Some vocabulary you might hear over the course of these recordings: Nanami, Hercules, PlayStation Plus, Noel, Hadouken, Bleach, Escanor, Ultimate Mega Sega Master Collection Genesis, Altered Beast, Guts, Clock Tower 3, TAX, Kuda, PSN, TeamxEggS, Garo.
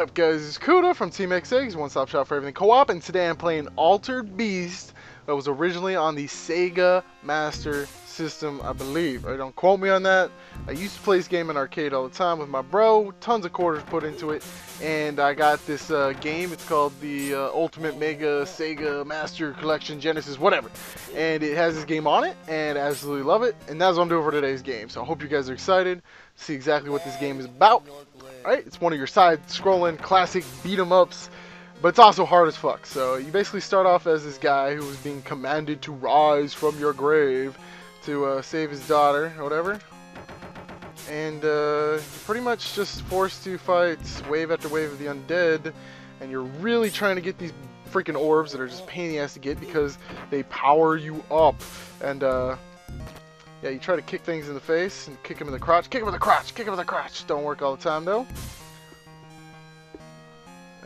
What up, guys? It's Kuda from TeamxEggS, one-stop shop for everything co-op, and today I'm playing Altered Beast that was originally on the Sega Master System, I believe. Right, don't quote me on that. I used to play this game in arcade all the time with my bro, tons of quarters put into it, and I got this game. It's called the Ultimate Mega Sega Master Collection Genesis, whatever, and it has this game on it, and I absolutely love it, and that's what I'm doing for today's game. So I hope you guys are excited to see exactly what this game is about. Alright, it's one of your side-scrolling classic beat-em-ups, but it's also hard as fuck. So you basically start off as this guy who is being commanded to rise from your grave to save his daughter, or whatever. And you're pretty much just forced to fight wave after wave of the undead, and you're really trying to get these freaking orbs that are just pain in the ass to get because they power you up. And yeah, you try to kick things in the face and kick him in the crotch. Kick him in the crotch! Kick him in the crotch! Don't work all the time, though.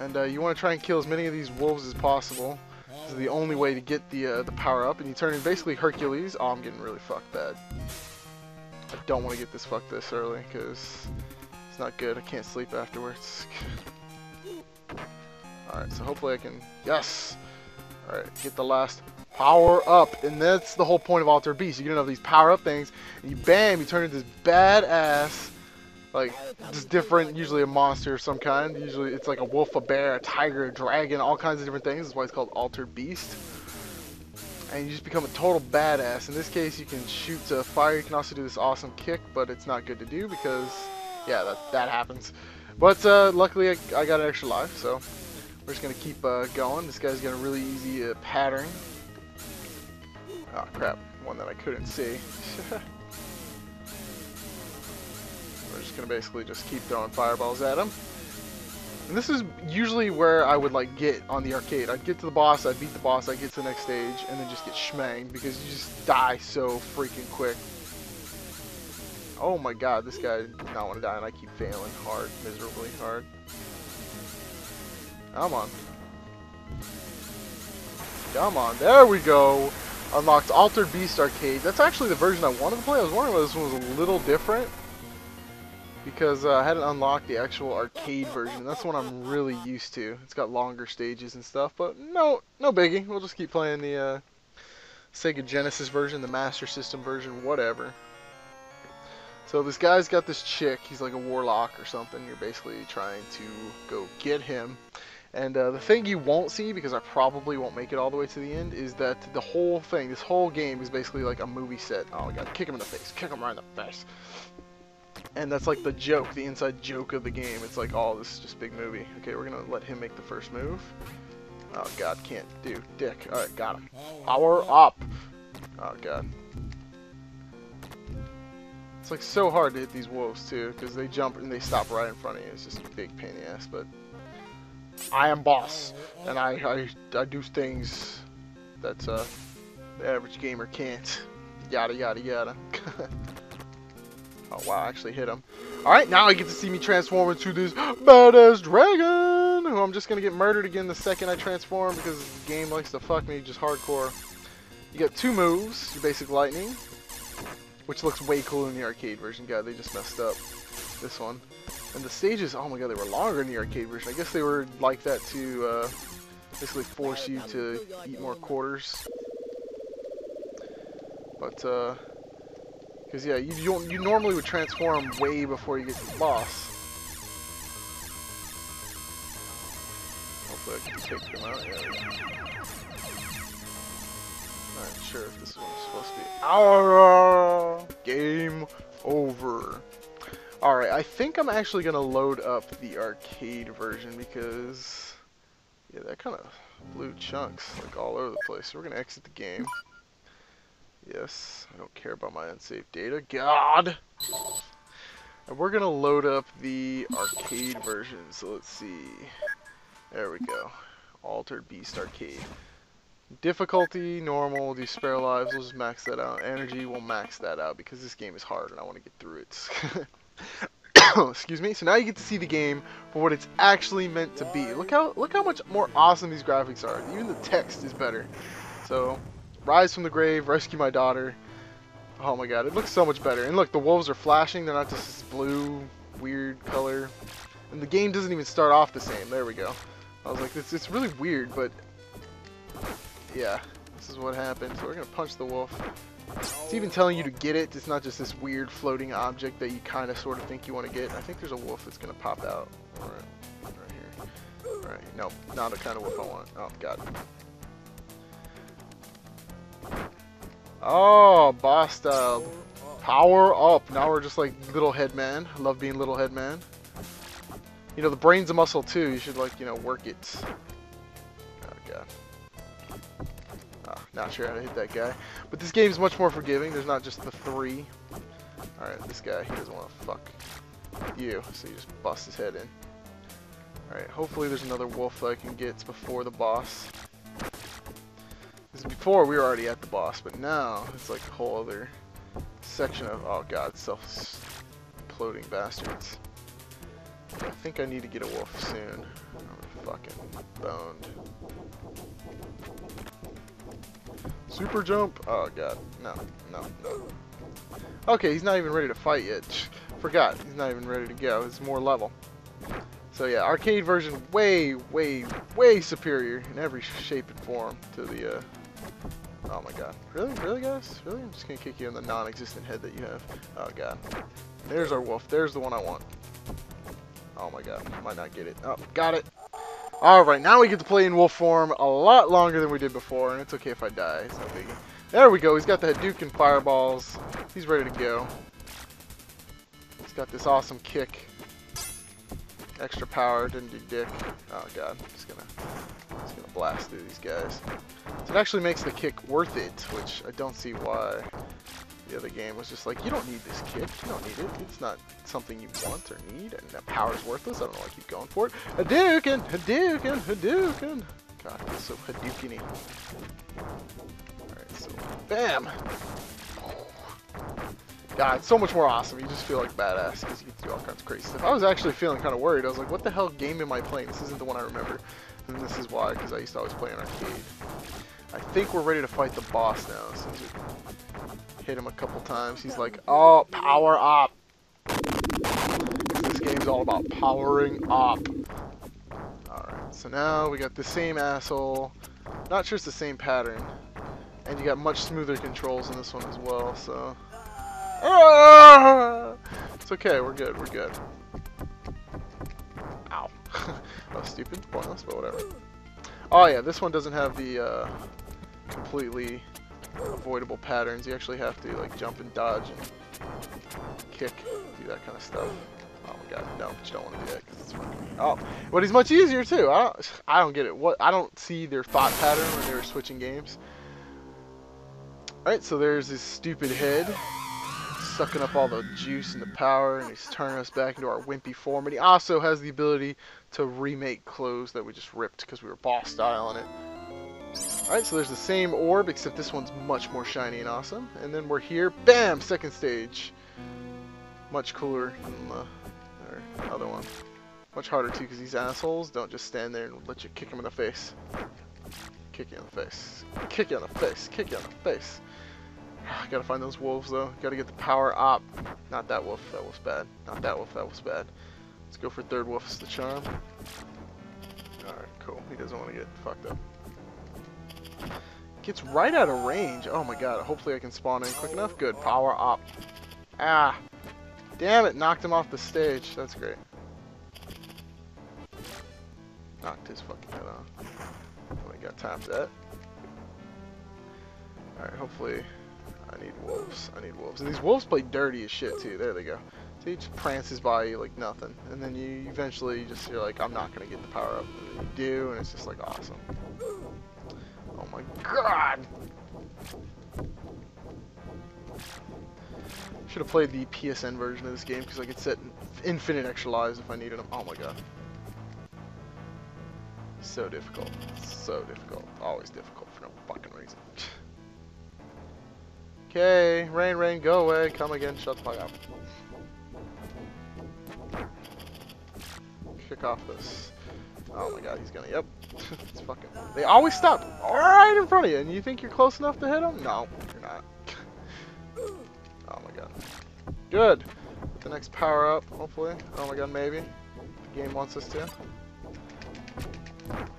And you want to try and kill as many of these wolves as possible. This is the only way to get the power up. And you turn in basically Hercules. Oh, I'm getting really fucked bad. I don't want to get this fucked this early because it's not good. I can't sleep afterwards. Alright, so hopefully I can... Yes! Alright, get the last... power up, and that's the whole point of Altered Beast. You're gonna have these power up things, and you bam, you turn into this badass, like, just different, usually a monster of some kind. Usually it's like a wolf, a bear, a tiger, a dragon, all kinds of different things. That's why it's called Altered Beast. And you just become a total badass. In this case, you can shoot fire. You can also do this awesome kick, but it's not good to do because, yeah, that happens. But luckily, I got an extra life, so we're just gonna keep going. This guy's got a really easy pattern. Oh crap, one that I couldn't see. We're just gonna basically just keep throwing fireballs at him. And this is usually where I would like get on the arcade. I'd get to the boss, I'd beat the boss, I'd get to the next stage, and then just get shmanged because you just die so freaking quick. Oh my god, this guy did not want to die and I keep failing hard, miserably hard. Come on. Come on, there we go! Unlocked Altered Beast Arcade. That's actually the version I wanted to play. I was wondering why this one was a little different because I hadn't unlocked the actual arcade version. That's the one I'm really used to. It's got longer stages and stuff, but no biggie. We'll just keep playing the Sega Genesis version, the Master System version, whatever. So this guy's got this chick. He's like a warlock or something. You're basically trying to go get him. And the thing you won't see, because I probably won't make it all the way to the end, is that the whole thing, this whole game is basically like a movie set. Oh, my God, kick him in the face. Kick him right in the face. And that's like the joke, the inside joke of the game. It's like, oh, this is just a big movie. Okay, we're going to let him make the first move. Oh, God, can't do. Dick. All right, got him. Power up. Oh, God. It's like so hard to hit these wolves, too, because they jump and they stop right in front of you. It's just a big pain in the ass, but... I am boss, and I do things that the average gamer can't. Yada, yada, yada. Oh, wow, I actually hit him. Alright, now I get to see me transform into this badass dragon, who I'm just going to get murdered again the second I transform, because the game likes to fuck me just hardcore. You got two moves, your basic lightning, which looks way cool in the arcade version. God, they just messed up this one. And the stages, oh my god, they were longer in the arcade version. I guess they were like that to basically force you to eat more quarters. But, because yeah, you normally would transform way before you get to the boss. Hopefully I can take them out, yeah. Not sure if this one's supposed to be... Ow! Game over. Alright, I think I'm actually going to load up the arcade version because, yeah, that kind of blew chunks like all over the place. So we're going to exit the game. Yes, I don't care about my unsafe data. God! And we're going to load up the arcade version, so let's see. There we go. Altered Beast Arcade. Difficulty, normal, do spare lives, we'll just max that out. Energy, we'll max that out because this game is hard and I want to get through it. Excuse me. So now you get to see the game for what it's actually meant to be. Look how much more awesome these graphics are. Even the text is better. So, rise from the grave, rescue my daughter. Oh my god, it looks so much better. And look, the wolves are flashing. They're not just this blue, weird color. And the game doesn't even start off the same. There we go. I was like, it's really weird, but yeah, this is what happened. So we're gonna punch the wolf. It's even telling you to get it. It's not just this weird floating object that you kind of sort of think you want to get. I think there's a wolf that's gonna pop out right here. All right, no, not the kind of wolf I want. Oh god. Oh, boss style. Power up. Now we're just like little head man. I love being little head man. You know, the brain's a muscle too. You should, like, you know, work it. Oh god. Oh, not sure how to hit that guy. But this game's much more forgiving. There's not just the three. Alright, this guy, he doesn't want to fuck you. So you just bust his head in. Alright, hopefully there's another wolf that I can get before the boss. Because before we were already at the boss, but now it's like a whole other section of, oh god, self-imploding bastards. I think I need to get a wolf soon. I'm fucking boned. Super jump! Oh god, no, no, no. Okay, he's not even ready to fight yet. Forgot, he's not even ready to go. It's more level. So yeah, arcade version way, way, way superior in every shape and form to the, oh my god. Really? Really, guys? Really? I'm just gonna kick you in the non-existent head that you have. Oh god. There's our wolf. There's the one I want. Oh my god, might not get it. Oh, got it. Alright, now we get to play in wolf form a lot longer than we did before, and it's okay if I die. It's no biggie. There we go, he's got the Hadouken fireballs. He's ready to go. He's got this awesome kick. Extra power, didn't do dick. Oh god, I'm just gonna blast through these guys. So it actually makes the kick worth it, which I don't see why. The other game was just like, you don't need this kick, you don't need it, it's not something you want or need, and that power's worthless, I don't know why I keep going for it. Hadouken! Hadouken! Hadouken! God, it's so Hadouken-y. Alright, so, bam! God, it's so much more awesome, you just feel like badass, because you get to do all kinds of crazy stuff. I was actually feeling kind of worried, I was like, what the hell game am I playing? This isn't the one I remember. And this is why, because I used to always play in arcade. I think we're ready to fight the boss now, as soon as we hit him a couple times. He's like, oh, power up. This game's all about powering up. Alright, so now we got the same asshole. Not sure it's the same pattern. And you got much smoother controls in this one as well, so. Ah! It's okay, we're good, we're good. Ow. That was stupid, pointless, but whatever. Oh yeah, this one doesn't have the completely avoidable patterns. You actually have to like jump and dodge and kick, do that kind of stuff. Oh my god, no, but you don't want to do that because it's fucking. Oh, but he's much easier too. I don't get it. What, I don't see their thought pattern when they were switching games. All right, so there's this stupid head sucking up all the juice and the power, and he's turning us back into our wimpy form. And he also has the ability to remake clothes that we just ripped because we were boss style on it. Alright, so there's the same orb, except this one's much more shiny and awesome. And then we're here. Bam! Second stage. Much cooler than the other one. Much harder, too, because these assholes don't just stand there and let you kick them in the face. Kick you in the face. Kick you in the face. Kick you in the face. Gotta find those wolves, though. Gotta get the power up. Not that wolf. That wolf's bad. Not that wolf. That wolf's bad. Let's go for third wolf's the charm. Alright, cool. He doesn't want to get fucked up. Gets right out of range. Oh my god. Hopefully I can spawn in quick enough. Good. Power up. Ah. Damn it. Knocked him off the stage. That's great. Knocked his fucking head off. I only got time for that. Alright. Hopefully I need wolves. I need wolves. And these wolves play dirty as shit too. There they go. So he just prances by you like nothing. And then you eventually just, you're like, I'm not going to get the power up. And then you do. And it's just like awesome. Oh my god! Should have played the PSN version of this game because I could set infinite extra lives if I needed them. Oh my god. So difficult. So difficult. Always difficult for no fucking reason. Okay, rain, rain, go away. Come again, shut the fuck up. Kick off this. Oh my god, he's gonna, yep. It's fucking, they always stop right in front of you, and you think you're close enough to hit them? No, you're not. Oh my god. Good. Get the next power up, hopefully. Oh my god, maybe. game wants us to.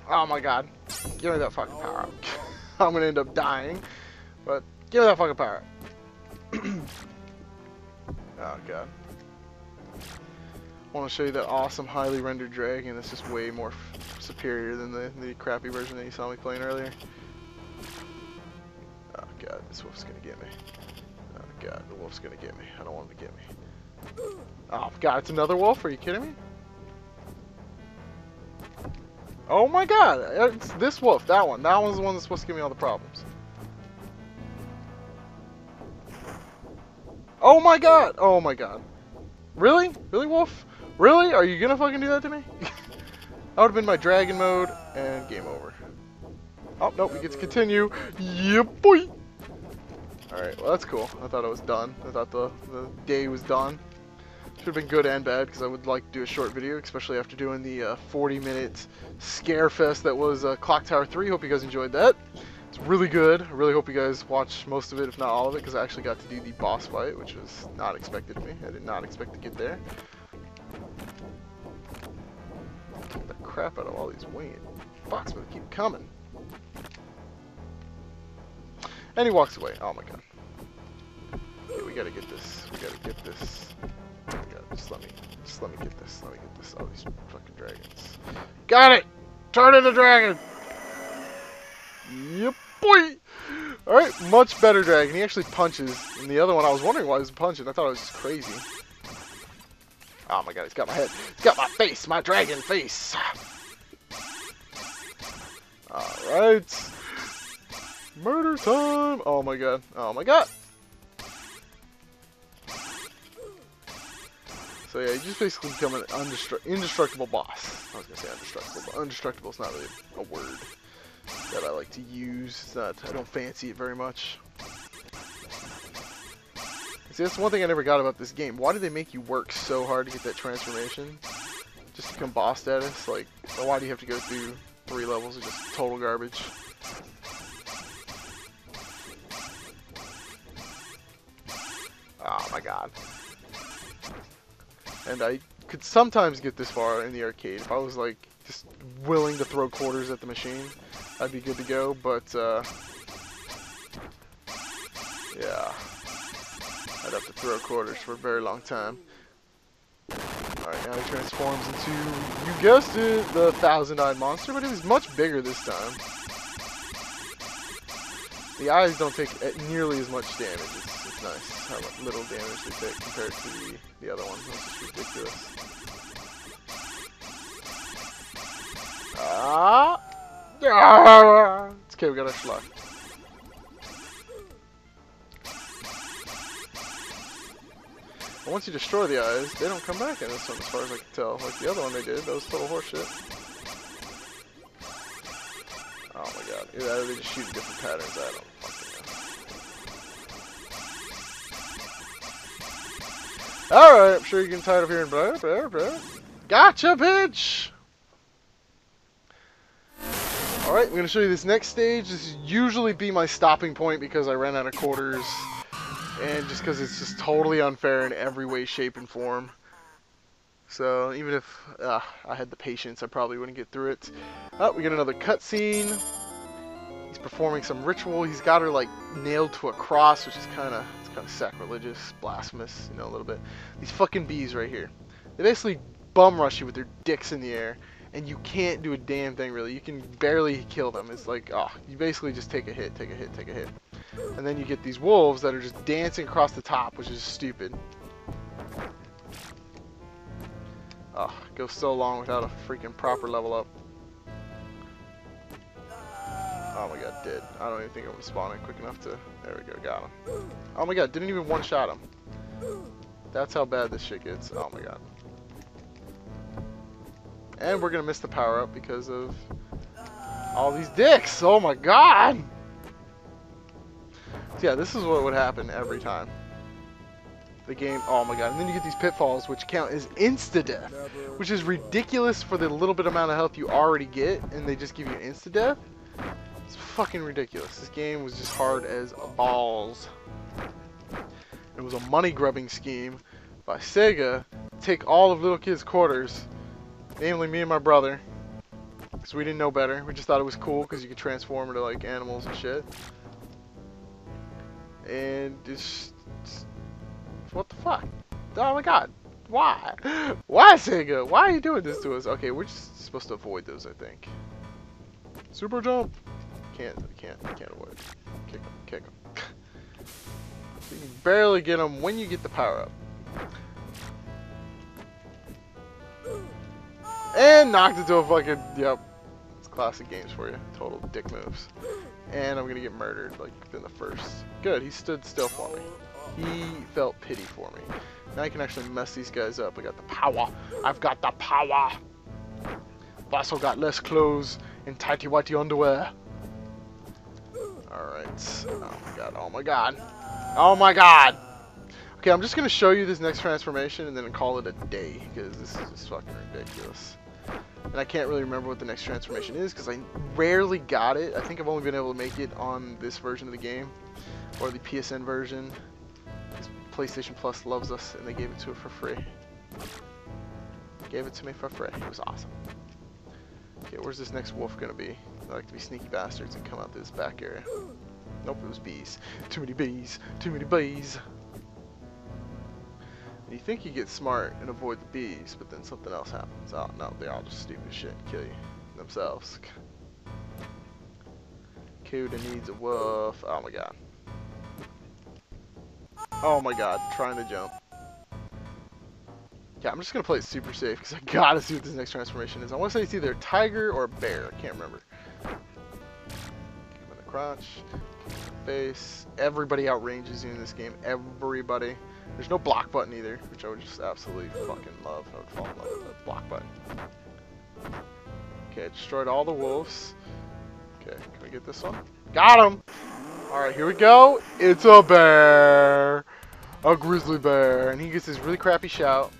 Oh my god. Give me that fucking power up. I'm gonna end up dying. But give me that fucking power up. Oh god. I want to show you that awesome highly rendered dragon. This is way more superior than the crappy version that you saw me playing earlier. Oh god, this wolf's gonna get me. Oh god, the wolf's gonna get me. I don't want him to get me. Oh god, it's another wolf? Are you kidding me? Oh my god, it's this wolf, that one. That one's the one that's supposed to give me all the problems. Oh my god! Oh my god. Really? Really, wolf? Really? Are you gonna fucking do that to me? That would've been my dragon mode, and game over. Oh, nope, we get to continue. Yeah, boy! Alright, well that's cool. I thought I was done. I thought the day was done. Should've been good and bad, because I would like to do a short video, especially after doing the 40-minute scare fest that was Clock Tower 3. Hope you guys enjoyed that. It's really good. I really hope you guys watch most of it, if not all of it, because I actually got to do the boss fight, which was not expected of me. I did not expect to get there. Get the crap out of all these winged foxmen that keep coming. And he walks away. Oh my god. Okay, we gotta get this. We gotta get this. Oh my god, just let me get this. Let me get this. All these fucking dragons. Got it! Turn into dragon! Yep, boy! Alright, much better dragon. He actually punches. And the other one, I was wondering why he was punching. I thought it was just crazy. Oh my god, he's got my head. He's got my face, my dragon face. Alright. Murder time! Oh my god. Oh my god! So yeah, you just basically become an indestructible boss. I was gonna say undestructible, but undestructible is not really a word that I like to use. It's not, I don't fancy it very much. See, that's one thing I never got about this game. Why did they make you work so hard to get that transformation? Just to become boss status? Like, why do you have to go through 3 levels of just total garbage? Oh my god. And I could sometimes get this far in the arcade. If I was like just willing to throw quarters at the machine, I'd be good to go, but yeah, I'd have to throw quarters for a very long time. Alright, now he transforms into, you guessed it, the thousand-eyed monster, but it was much bigger this time. The eyes don't take nearly as much damage. It's nice how little damage they take compared to the other one. That's just ridiculous. Ah! It's okay, we got our schlock. And once you destroy the eyes, they don't come back in this one as far as I can tell. Like the other one they did, that was total horseshit. Oh my god, either they just shoot different patterns, I don't fucking know. Alright, I'm sure you're getting tired of hearing blah, blah, blah. Gotcha, bitch! Alright, I'm going to show you this next stage. This is usually be my stopping point because I ran out of quarters. And just because it's just totally unfair in every way, shape, and form. So, even if I had the patience, I probably wouldn't get through it. Oh, we get another cutscene. He's performing some ritual. He's got her, like, nailed to a cross, which is kind of sacrilegious, blasphemous, you know, a little bit. These fucking bees right here. They basically bum rush you with their dicks in the air. And you can't do a damn thing, really. You can barely kill them. It's like, oh, you basically just take a hit, take a hit, take a hit. And then you get these wolves that are just dancing across the top, which is stupid. Oh, it goes so long without a freaking proper level up. Oh my god, dead. I don't even think I'm gonna spawn in quick enough to... There we go, got him. Oh my god, didn't even one-shot him. That's how bad this shit gets. Oh my god. And we're gonna miss the power up because of all these dicks. Oh my god! So yeah, this is what would happen every time. The game, oh my god. And then you get these pitfalls which count as insta-death, which is ridiculous for the little bit amount of health you already get, and they just give you an insta-death. It's fucking ridiculous. This game was just hard as balls. It was a money grubbing scheme by Sega to take all of little kids' quarters Namely, me and my brother. Because we didn't know better. We just thought it was cool because you could transform into like animals and shit. And it's what the fuck? Oh my god. Why? Why, Sega? Why are you doing this to us? Okay, we're just supposed to avoid those, I think. Super jump! Can't avoid it. Kick him. You can barely get him when you get the power up. And knocked into a fucking, yep. It's classic games for you. Total dick moves. And I'm gonna get murdered, like, within the first. Good, he stood still for me. He felt pity for me. Now I can actually mess these guys up. I got the power. I've got the power. I've also got less clothes and tighty whitey underwear. Alright. Oh my god. Oh my god. Oh my god. Okay, I'm just gonna show you this next transformation and then call it a day. Because this is just fucking ridiculous. And I can't really remember what the next transformation is because I rarely got it. I think I've only been able to make it on this version of the game. Or the PSN version. PlayStation Plus loves us and they gave it to it for free. Gave it to me for free. It was awesome. Okay, where's this next wolf gonna be? I like to be sneaky bastards and come out this back area. Nope, it was bees. Too many bees. Too many bees. And you think you get smart and avoid the bees, but then something else happens. Oh no, they all just stupid shit and kill you themselves. Kuda needs a wolf. Oh my god. Oh my god, trying to jump. Yeah, I'm just gonna play it super safe because I gotta see what this next transformation is. I want to say it's either a tiger or a bear. I can't remember. Give him the crotch, face. Everybody outranges you in this game. Everybody. There's no block button either, which I would just absolutely fucking love. I would fall in love with that block button. Okay, I destroyed all the wolves. Okay, can we get this one? Got him! Alright, here we go. It's a bear! A grizzly bear. And he gets this really crappy shout.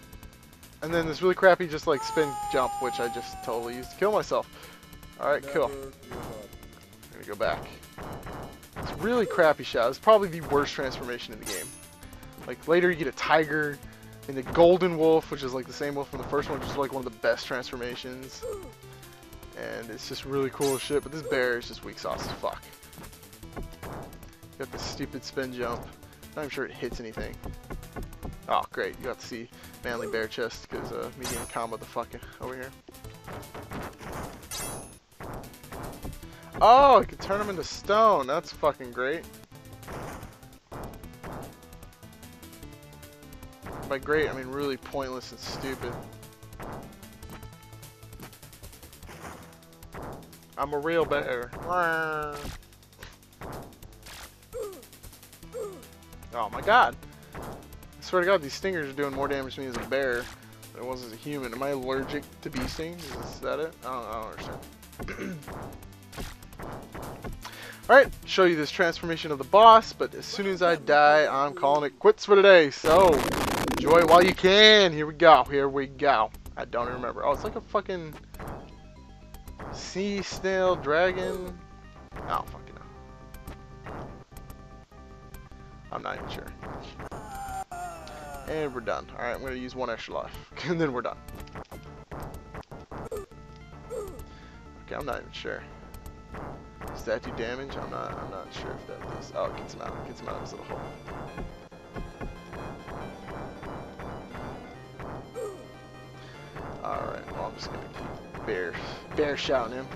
And then this really crappy just like spin jump, which I just totally used to kill myself. Alright, cool. I'm gonna go back. It's really crappy shout. It's probably the worst transformation in the game. Like later you get a tiger and the golden wolf, which is like the same wolf from the first one, which is like one of the best transformations. And it's just really cool shit, but this bear is just weak sauce as fuck. Got this stupid spin jump. Not even sure it hits anything. Oh great, you got to see manly bear chest because me getting combo the fucking over here. Oh, I can turn him into stone. That's fucking great. By great, I mean really pointless and stupid. I'm a real bear. Oh my god. I swear to god, these stingers are doing more damage to me as a bear than it was as a human. Am I allergic to bee stings? Is that it? I don't understand. Alright, show you this transformation of the boss, but as soon as I die, I'm calling it quits for today. So, enjoy it while you can. Here we go. Here we go. I don't remember. Oh, it's like a fucking sea snail dragon. Oh, fuck. I'm not even sure. And we're done. Alright, I'm going to use one extra life. And then we're done. Okay, I'm not even sure. Does that do damage? I'm not sure if that does. Oh, it gets him out. It gets him out of his little hole. Alright, well, I'm just going to keep bear shouting him.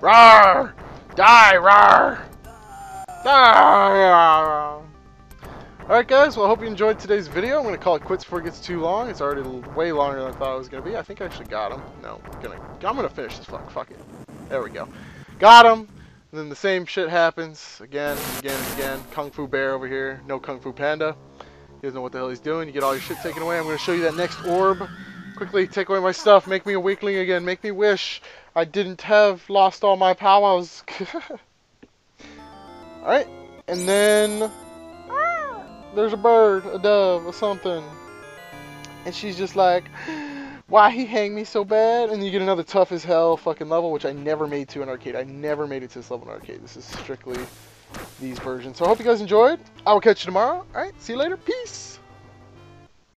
Rawr! Die! Rawr! Die! Alright guys, well I hope you enjoyed today's video. I'm going to call it quits before it gets too long. It's already way longer than I thought it was going to be. I think I actually got him. No, I'm going to finish this fuck it. There we go. Got him! And then the same shit happens. Again, again, again. Kung Fu Bear over here. No Kung Fu Panda. He doesn't know what the hell he's doing. You get all your shit taken away. I'm going to show you that next orb. Quickly take away my stuff. Make me a weakling again. Make me wish I didn't have lost all my powers. Alright, and then there's a bird, a dove, or something. And she's just like, why he hanged me so bad, and you get another tough as hell fucking level, which I never made to an arcade. I never made it to this level in arcade. This is strictly these versions. So I hope you guys enjoyed. I will catch you tomorrow. All right, see you later. Peace.